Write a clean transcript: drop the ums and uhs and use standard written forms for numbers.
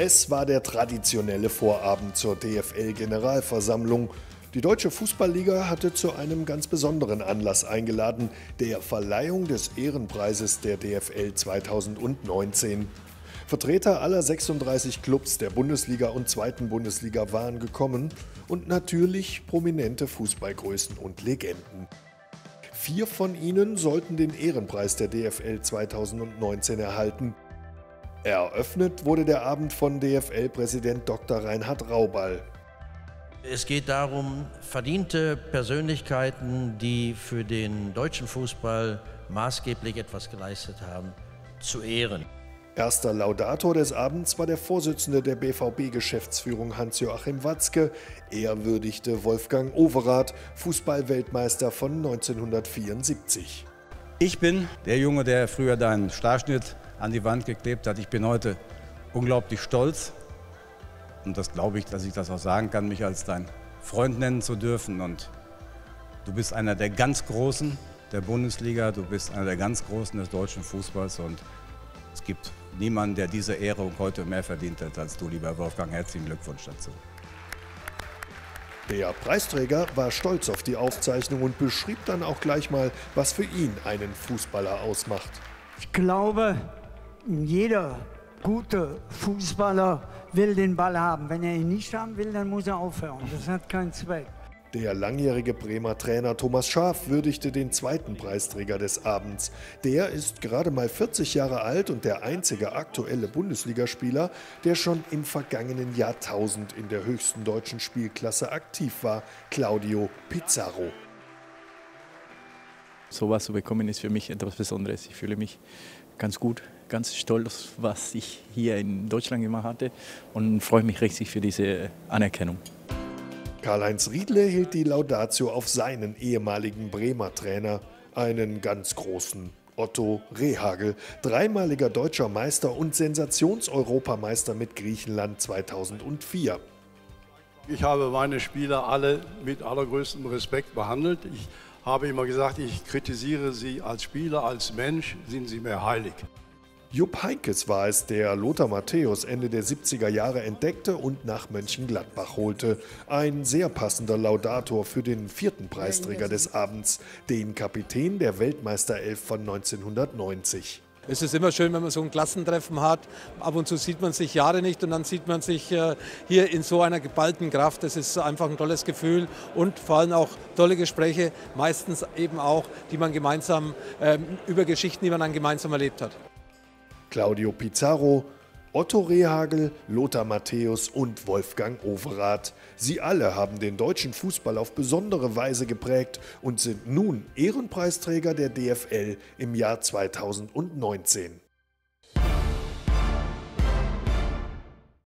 Es war der traditionelle Vorabend zur DFL-Generalversammlung. Die Deutsche Fußballliga hatte zu einem ganz besonderen Anlass eingeladen, der Verleihung des Ehrenpreises der DFL 2019. Vertreter aller 36 Clubs der Bundesliga und zweiten Bundesliga waren gekommen und natürlich prominente Fußballgrößen und Legenden. 4 von ihnen sollten den Ehrenpreis der DFL 2019 erhalten. Eröffnet wurde der Abend von DFL-Präsident Dr. Reinhard Rauball. Es geht darum, verdiente Persönlichkeiten, die für den deutschen Fußball maßgeblich etwas geleistet haben, zu ehren. Erster Laudator des Abends war der Vorsitzende der BVB-Geschäftsführung Hans-Joachim Watzke. Er würdigte Wolfgang Overath, Fußballweltmeister von 1974. Ich bin der Junge, der früher deinen Starschnitt an die Wand geklebt hat. Ich bin heute unglaublich stolz. Und das glaube ich, dass ich das auch sagen kann, mich als dein Freund nennen zu dürfen. Und du bist einer der ganz Großen der Bundesliga, du bist einer der ganz Großen des deutschen Fußballs. Und es gibt niemanden, der diese Ehrung heute mehr verdient hat als du, lieber Wolfgang. Herzlichen Glückwunsch dazu. Der Preisträger war stolz auf die Aufzeichnung und beschrieb dann auch gleich mal, was für ihn einen Fußballer ausmacht. Ich glaube, jeder gute Fußballer will den Ball haben. Wenn er ihn nicht haben will, dann muss er aufhören. Das hat keinen Zweck. Der langjährige Bremer Trainer Thomas Schaaf würdigte den zweiten Preisträger des Abends. Der ist gerade mal 40 Jahre alt und der einzige aktuelle Bundesligaspieler, der schon im vergangenen Jahrtausend in der höchsten deutschen Spielklasse aktiv war, Claudio Pizarro. Sowas zu bekommen ist für mich etwas Besonderes. Ich fühle mich ganz gut, ganz stolz, was ich hier in Deutschland gemacht hatte und freue mich richtig für diese Anerkennung. Karl-Heinz Riedle hielt die Laudatio auf seinen ehemaligen Bremer Trainer, einen ganz großen Otto Rehagel, dreimaliger deutscher Meister und Sensations-Europameister mit Griechenland 2004. Ich habe meine Spieler alle mit allergrößtem Respekt behandelt. Ich habe immer gesagt, ich kritisiere sie als Spieler, als Mensch sind sie mir heilig. Jupp Heynckes war es, der Lothar Matthäus Ende der 70er Jahre entdeckte und nach Mönchengladbach holte. Ein sehr passender Laudator für den vierten Preisträger des Abends, den Kapitän der Weltmeisterelf von 1990. Es ist immer schön, wenn man so ein Klassentreffen hat. Ab und zu sieht man sich Jahre nicht und dann sieht man sich hier in so einer geballten Kraft. Das ist einfach ein tolles Gefühl und vor allem auch tolle Gespräche, meistens eben auch, die man gemeinsam über Geschichten, die man dann gemeinsam erlebt hat. Claudio Pizarro, Otto Rehagel, Lothar Matthäus und Wolfgang Overath. Sie alle haben den deutschen Fußball auf besondere Weise geprägt und sind nun Ehrenpreisträger der DFL im Jahr 2019.